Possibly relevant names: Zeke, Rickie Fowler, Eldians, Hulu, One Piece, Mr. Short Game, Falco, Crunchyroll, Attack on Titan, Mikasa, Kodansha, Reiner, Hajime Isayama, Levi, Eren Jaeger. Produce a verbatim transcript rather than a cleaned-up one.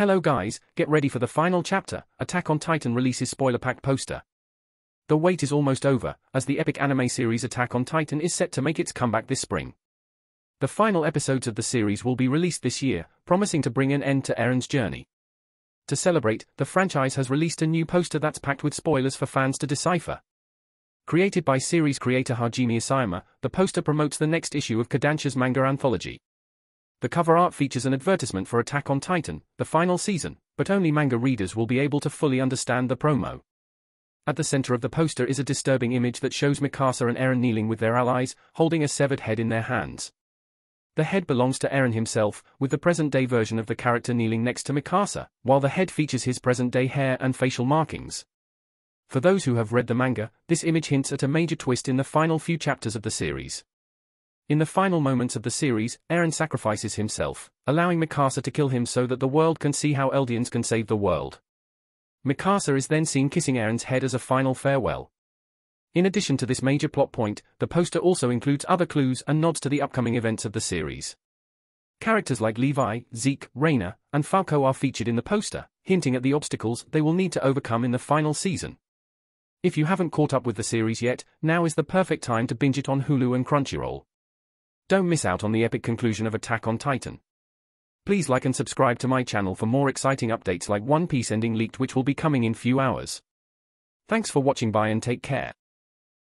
Hello guys, get ready for the final chapter. Attack on Titan releases spoiler-packed poster. The wait is almost over, as the epic anime series Attack on Titan is set to make its comeback this spring. The final episodes of the series will be released this year, promising to bring an end to Eren's journey. To celebrate, the franchise has released a new poster that's packed with spoilers for fans to decipher. Created by series creator Hajime Isayama, the poster promotes the next issue of Kodansha's manga anthology. The cover art features an advertisement for Attack on Titan, the final season, but only manga readers will be able to fully understand the promo. At the center of the poster is a disturbing image that shows Mikasa and Eren kneeling with their allies, holding a severed head in their hands. The head belongs to Eren himself, with the present-day version of the character kneeling next to Mikasa, while the head features his present-day hair and facial markings. For those who have read the manga, this image hints at a major twist in the final few chapters of the series. In the final moments of the series, Eren sacrifices himself, allowing Mikasa to kill him so that the world can see how Eldians can save the world. Mikasa is then seen kissing Eren's head as a final farewell. In addition to this major plot point, the poster also includes other clues and nods to the upcoming events of the series. Characters like Levi, Zeke, Reiner, and Falco are featured in the poster, hinting at the obstacles they will need to overcome in the final season. If you haven't caught up with the series yet, now is the perfect time to binge it on Hulu and Crunchyroll. Don't miss out on the epic conclusion of Attack on Titan. Please like and subscribe to my channel for more exciting updates like One Piece ending leaked, which will be coming in few hours. Thanks for watching, bye and take care.